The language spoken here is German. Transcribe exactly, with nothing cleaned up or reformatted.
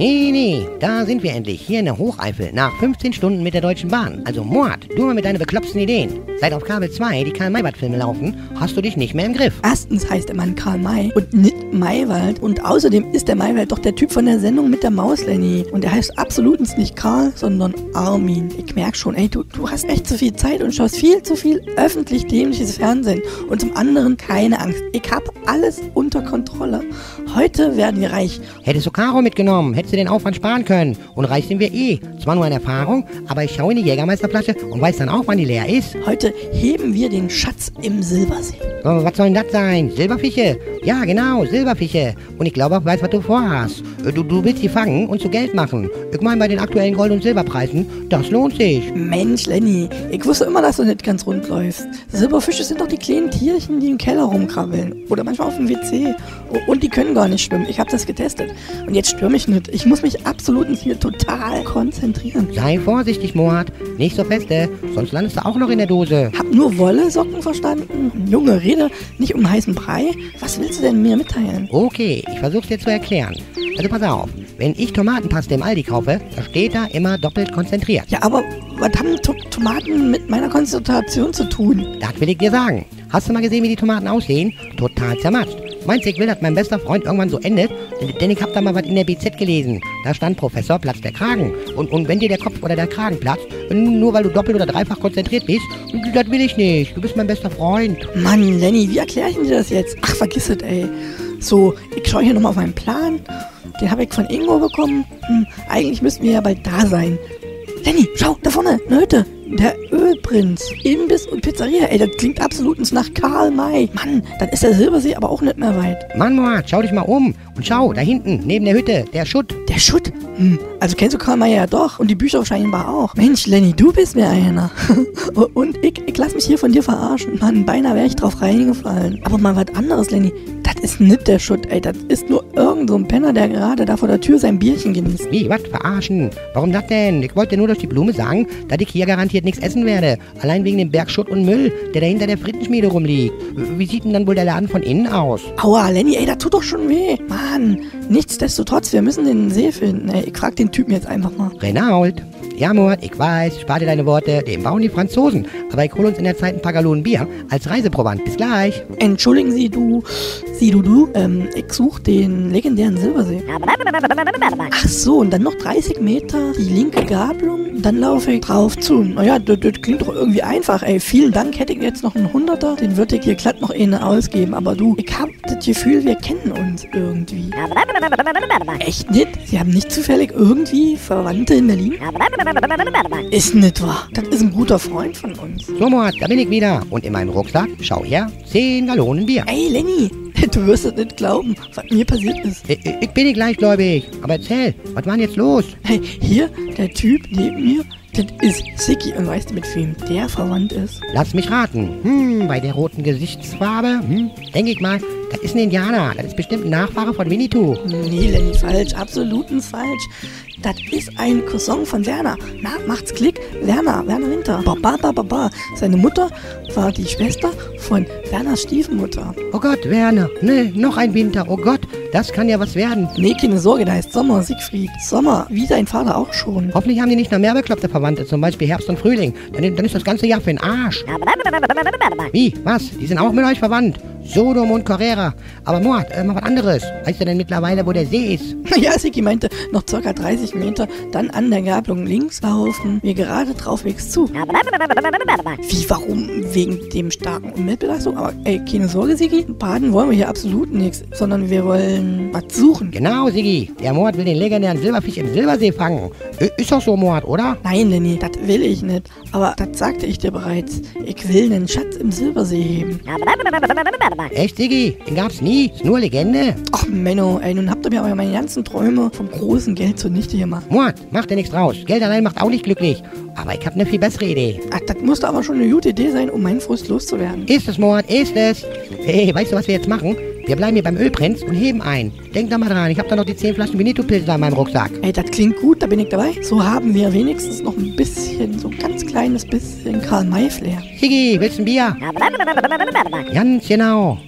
Hey, nee, da sind wir endlich, hier in der Hocheifel, nach fünfzehn Stunden mit der Deutschen Bahn. Also Mohat, du mal mit deinen bekloppten Ideen. Seit auf Kabel zwei die Karl-Maywald-Filme laufen, hast du dich nicht mehr im Griff. Erstens heißt der Mann Karl May und nicht Maywald. Und außerdem ist der Maywald doch der Typ von der Sendung mit der Maus, Lenny. Und der heißt absolut nicht Karl, sondern Armin. Ich merk schon, ey, du, du hast echt zu viel Zeit und schaust viel zu viel öffentlich dämliches Fernsehen. Und zum anderen, keine Angst, ich hab alles unter Kontrolle. Heute werden wir reich. Hättest du Karo mitgenommen, hättest du den Aufwand sparen können. Und reich sind wir eh. Zwar nur an Erfahrung, aber ich schaue in die Jägermeisterflasche und weiß dann auch, wann die leer ist. Heute heben wir den Schatz im Silbersee. Oh, was soll denn das sein? Silberfische? Ja, genau, Silberfische. Und ich glaube, ich weiß, was du vorhast. Du, du willst die fangen und zu Geld machen. Ich meine, bei den aktuellen Gold- und Silberpreisen, das lohnt sich. Mensch, Lenny, ich wusste immer, dass du nicht ganz rund läufst. Silberfische sind doch die kleinen Tierchen, die im Keller rumkrabbeln. Oder manchmal auf dem W C. Und die können gar nicht schwimmen. Ich habe das getestet. Und jetzt stürme ich nicht. Ich muss mich absolut hier total konzentrieren. Sei vorsichtig, Mohat. Nicht so feste, sonst landest du auch noch in der Dose. Hab nur Wolle-Socken verstanden? Junge, rede nicht um heißen Brei. Was willst du denn mir mitteilen? Okay, ich versuch's dir zu erklären. Also pass auf, wenn ich Tomatenpaste im Aldi kaufe, da steht da immer doppelt konzentriert. Ja, aber was haben to Tomaten mit meiner Konzentration zu tun? Das will ich dir sagen. Hast du mal gesehen, wie die Tomaten aussehen? Total zermatscht. Meinst du, ich will, dass mein bester Freund irgendwann so endet? Denn ich hab da mal was in der B Z gelesen. Da stand Professor Platz der Kragen. Und, und wenn dir der Kopf oder der Kragen platzt, nur weil du doppelt oder dreifach konzentriert bist, das will ich nicht. Du bist mein bester Freund. Mann, Lenny, wie erkläre ich dir das jetzt? Ach, vergiss es, ey. So, ich schaue hier nochmal auf meinen Plan. Den habe ich von Ingo bekommen. Hm, eigentlich müssten wir ja bald da sein. Lenny, schau, da vorne, eine Hütte. Der Ölprinz, Imbiss und Pizzeria. Ey, das klingt absolut nach Karl May. Mann, dann ist der Silbersee aber auch nicht mehr weit. Mann, Mohat, schau dich mal um. Und schau, da hinten, neben der Hütte, der Schut. Der Schut? Hm, also kennst du Karl May ja doch. Und die Bücher scheinbar auch. Mensch, Lenny, du bist mir einer. Und ich, ich lass mich hier von dir verarschen. Mann, beinahe wäre ich drauf reingefallen. Aber mal was anderes, Lenny. Das ist nicht der Schut, ey. Das ist nur irgend so ein Penner, der gerade da vor der Tür sein Bierchen genießt. Wie, was? Verarschen? Warum das denn? Ich wollte nur durch die Blume sagen, dass ich hier garantiert nichts essen werde. Allein wegen dem Berg Schutt und Müll, der da hinter der Frittenschmiede rumliegt. Wie sieht denn dann wohl der Laden von innen aus? Aua, Lenny, ey, das tut doch schon weh. Mann, nichtsdestotrotz, wir müssen den See finden. Ey, ich frag den Typen jetzt einfach mal. Renault. Ja, Mohat, ich weiß, spar dir deine Worte, den bauen die Franzosen. Aber ich hole uns in der Zeit ein paar Gallonen Bier als Reiseprovant. Bis gleich. Entschuldigen Sie, du, Sie, du, du, ähm, ich suche den legendären Silbersee. Ach so, und dann noch dreißig Meter, die linke Gabelung, dann laufe ich drauf zu. Naja, das, das klingt doch irgendwie einfach, ey. Vielen Dank, hätte ich jetzt noch einen Hunderter, den würde ich hier glatt noch eine ausgeben. Aber du, ich hab das Gefühl, wir kennen uns irgendwie. Echt nicht? Sie haben nicht zufällig irgendwie Verwandte in Berlin? Ist nicht wahr. Das ist ein guter Freund von uns. So, Mohat, da bin ich wieder. Und in meinem Rucksack, schau her, zehn Gallonen Bier. Ey, Lenny, du wirst es nicht glauben, was mir passiert ist. Ich, ich bin nicht gleichgläubig. Aber erzähl, was war denn jetzt los? Hey, hier, der Typ neben mir, das ist Siggi. Und weißt du, mit wem der verwandt ist? Lass mich raten. Hm, bei der roten Gesichtsfarbe, hm, denke ich mal, das ist ein Indianer. Das ist bestimmt ein Nachfahre von Winnetou. Nee, Lenny, falsch. Absoluten falsch. Das ist ein Cousin von Werner. Na, macht's Klick. Werner, Werner Winter. Ba, ba, ba, ba, ba. Seine Mutter war die Schwester von Werners Stiefmutter. Oh Gott, Werner. Nee, noch ein Winter. Oh Gott, das kann ja was werden. Nee, keine Sorge, da heißt Sommer, Siegfried Sommer. Wie dein Vater auch schon. Hoffentlich haben die nicht noch mehr bekloppte Verwandte, zum Beispiel Herbst und Frühling. Dann, dann ist das ganze Jahr für den Arsch. Wie, was? Die sind auch mit euch verwandt? Sodom und Correra. Aber Mohat, äh, mal was anderes. Weißt du denn mittlerweile, wo der See ist? Ja, Siggi meinte, noch ca. dreißig Meter, dann an der Gabelung links laufen, wir gerade draufwegs zu. Wie, warum? Wegen dem starken Umweltbelastung? Aber ey, keine Sorge, Siggi, baden wollen wir hier absolut nichts, sondern wir wollen was suchen. Genau, Siggi, der Mohat will den legendären Silberfisch im Silbersee fangen. Ist doch so, Mohat, oder? Nein, Lenny, das will ich nicht. Aber das sagte ich dir bereits. Ich will einen Schatz im Silbersee heben. Echt, Siggi? Den gab's nie? Ist nur Legende? Ach, Menno, ey, nun habt ihr mir aber meine ganzen Träume vom großen Geld zunichte gemacht. Mohat, mach dir nichts draus. Geld allein macht auch nicht glücklich. Aber ich hab ne viel bessere Idee. Ach, das musste aber schon eine gute Idee sein, um meinen Frust loszuwerden. Ist es, Mohat, ist es. Hey, weißt du, was wir jetzt machen? Wir bleiben hier beim Ölprinz und heben ein. Denk da mal dran, ich hab da noch die zehn Flaschen Benito-Pilze da in meinem Rucksack. Ey, das klingt gut, da bin ich dabei. So haben wir wenigstens noch ein bisschen, so ein ganz kleines bisschen Karl-May-Flair. Siggi, willst du ein Bier? Ganz genau.